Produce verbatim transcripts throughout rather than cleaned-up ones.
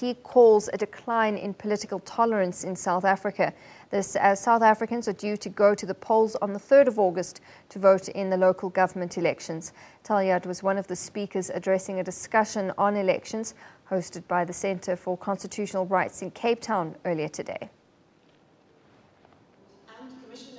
he calls a decline in political tolerance in South Africa. This, as South Africans are due to go to the polls on the third of August to vote in the local government elections. Taljaard was one of the speakers addressing a discussion on elections hosted by the Centre for Constitutional Rights in Cape Town earlier today.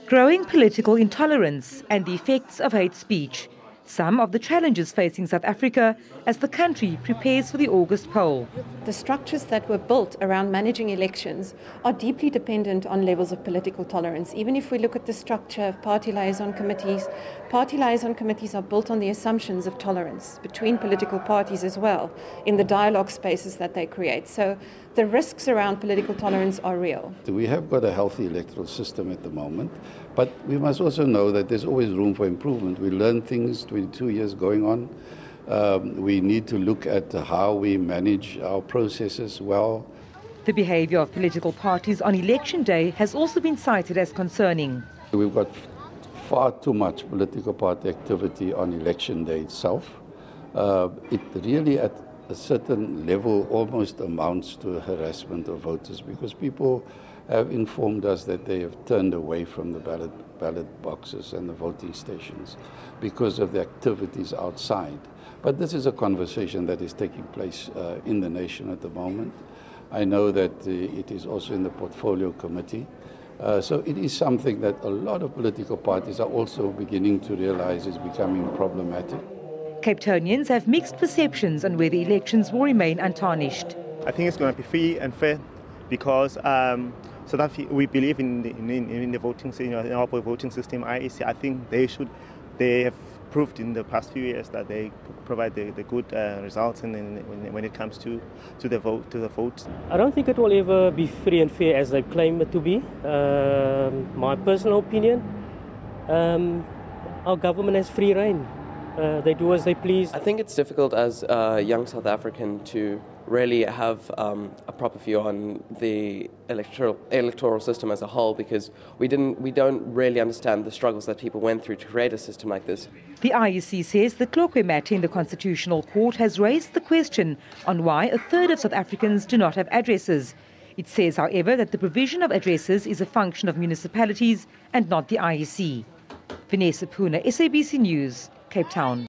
Growing political intolerance and the effects of hate speech, some of the challenges facing South Africa as the country prepares for the August poll. The structures that were built around managing elections are deeply dependent on levels of political tolerance. Even if we look at the structure of party liaison committees, party liaison committees are built on the assumptions of tolerance between political parties as well in the dialogue spaces that they create. So the risks around political tolerance are real. We have got a healthy electoral system at the moment, but we must also know that there's always room for improvement. We learn things, twenty-two years going on. Um, we need to look at how we manage our processes well. The behavior of political parties on election day has also been cited as concerning. We've got far too much political party activity on election day itself. Uh, it really at a certain level almost amounts to harassment of voters, because people have informed us that they have turned away from the ballot, ballot boxes and the voting stations because of the activities outside. But this is a conversation that is taking place uh, in the nation at the moment. I know that uh, it is also in the portfolio committee. Uh, so it is something that a lot of political parties are also beginning to realize is becoming problematic. Cape Townians have mixed perceptions on where the elections will remain untarnished. I think it's going to be free and fair, because um, so that we believe in the, in, in the voting system, in our voting system, I E C. I think they should, they have proved in the past few years that they provide the, the good uh, results in, in, when it comes to, to the vote, to the votes. I don't think it will ever be free and fair as they claim it to be. Um, my personal opinion, um, our government has free reign. Uh, they do as they please. I think it's difficult as a young South African to really have um, a proper view on the electoral electoral system as a whole, because we didn't we don't really understand the struggles that people went through to create a system like this. The I E C says the Kloquemate in the Constitutional Court has raised the question on why a third of South Africans do not have addresses. It says, however, that the provision of addresses is a function of municipalities and not the I E C. Vanessa Puna, S A B C News, Cape Town.